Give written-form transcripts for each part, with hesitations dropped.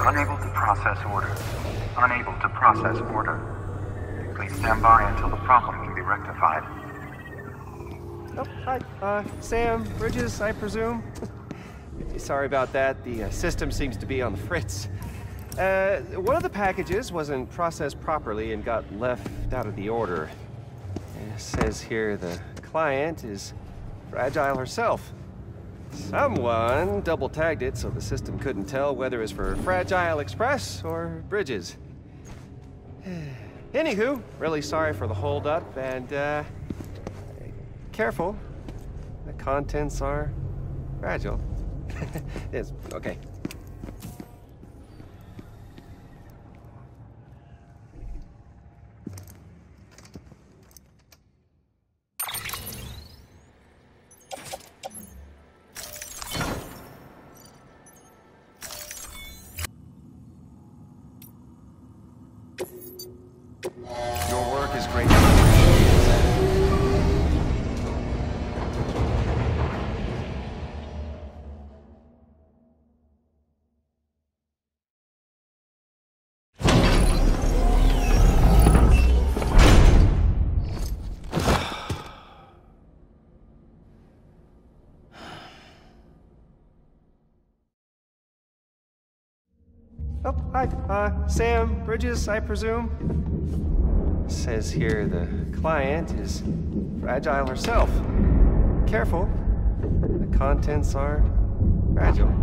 Unable to process order. Unable to process order. Please stand by until the problem can be rectified. Oh, hi. Sam Bridges, I presume? Sorry about that. The system seems to be on the fritz. One of the packages wasn't processed properly and got left out of the order. It says here the client is Fragile herself. Someone double-tagged it so the system couldn't tell whether it's for Fragile Express or Bridges. Anywho, really sorry for the holdup, and careful. The contents are fragile. Yes, okay. Oh, hi. Sam Bridges, I presume? It says here the client is Fragile herself. Careful. The contents are fragile.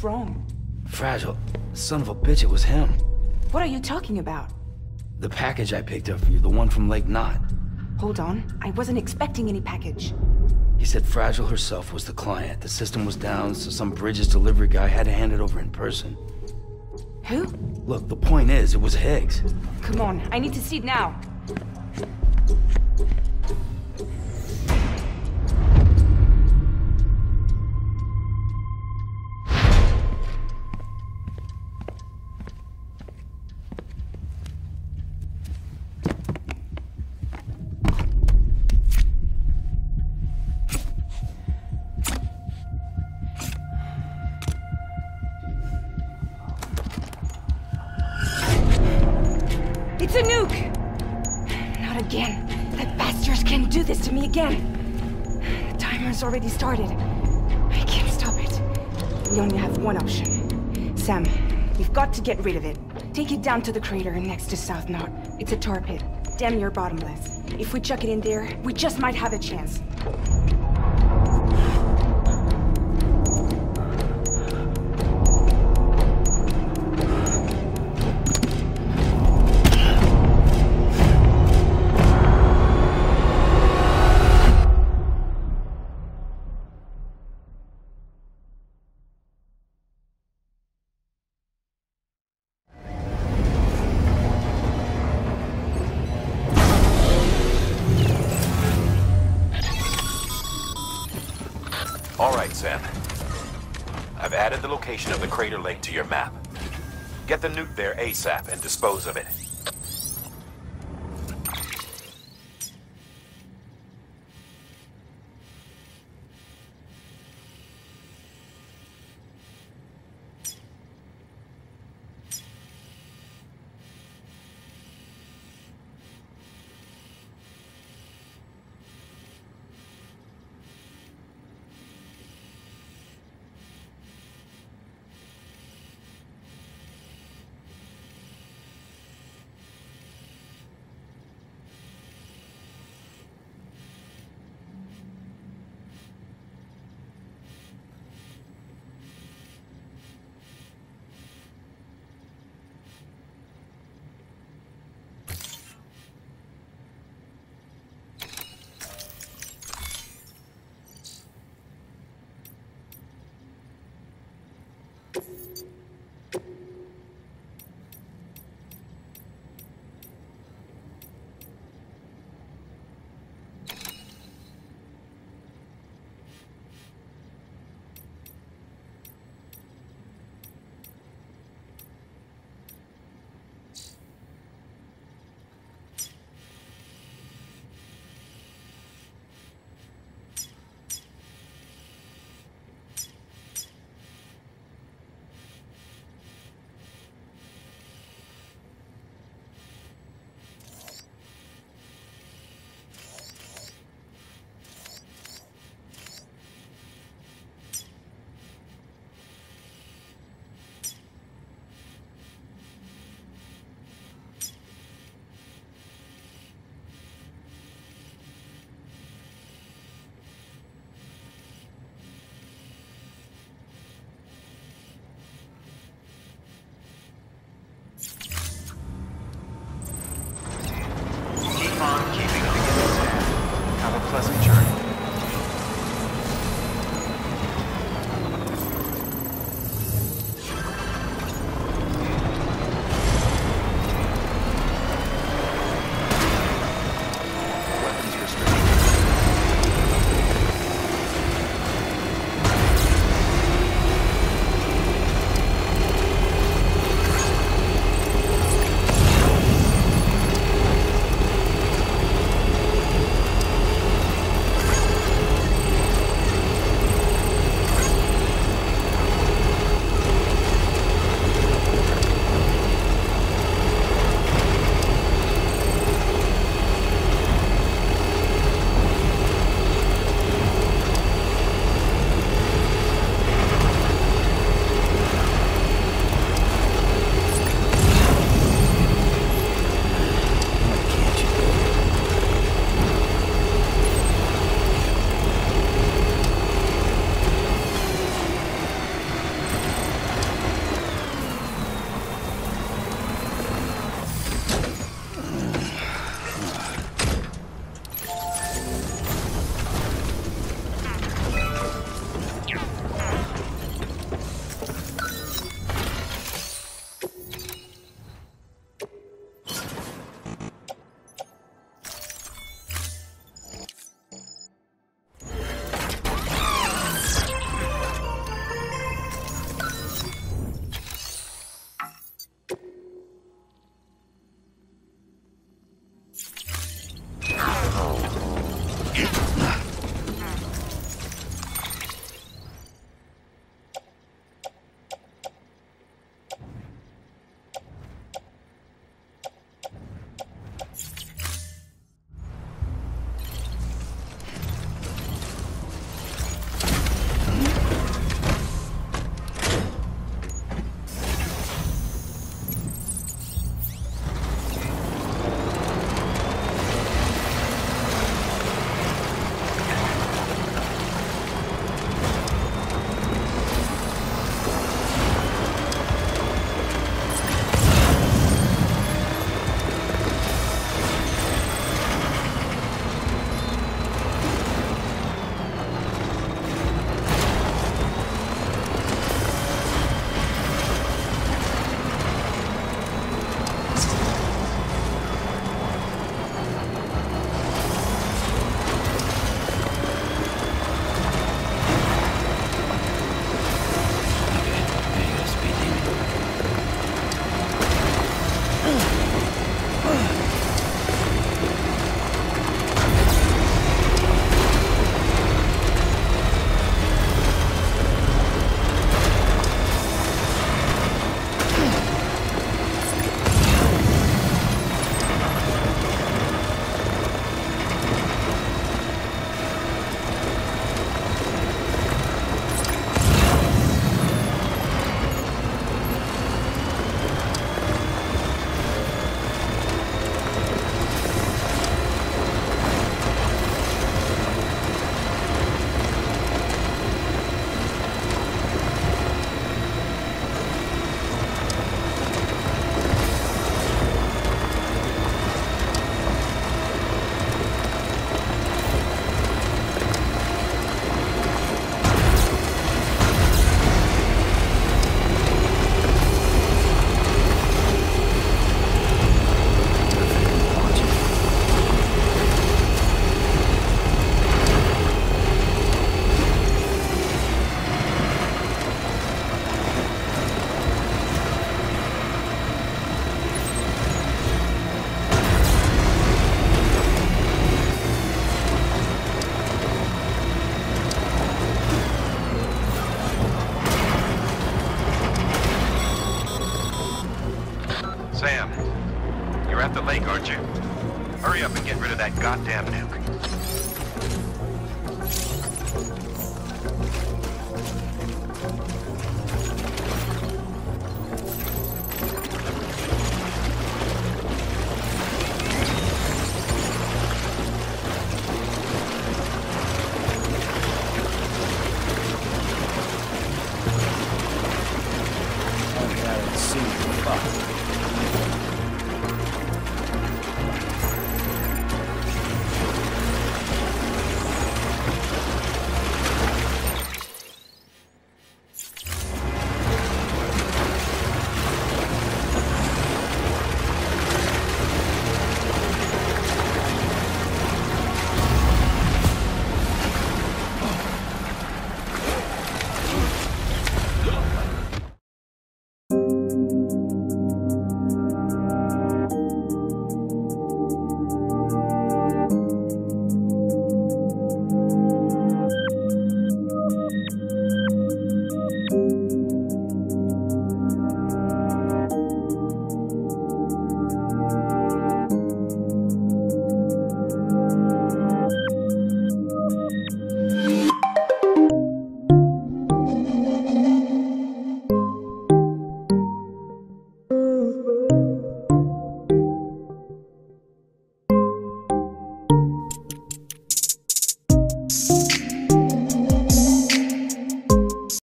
Wrong? Fragile. Son of a bitch, it was him. What are you talking about? The package I picked up for you, the one from Lake Knot. Hold on, I wasn't expecting any package. He said Fragile herself was the client. The system was down, so some Bridges delivery guy had to hand it over in person. Who? Look, the point is, it was Higgs. Come on, I need to see it now. It's a nuke! Not again. That bastards can't do this to me again. The timer's already started. I can't stop it. We only have one option. Sam, we've got to get rid of it. Take it down to the crater next to South Knot. It's a tar pit. Damn near bottomless. If we chuck it in there, we just might have a chance. All right, Sam. I've added the location of the crater lake to your map. Get the nuke there ASAP and dispose of it.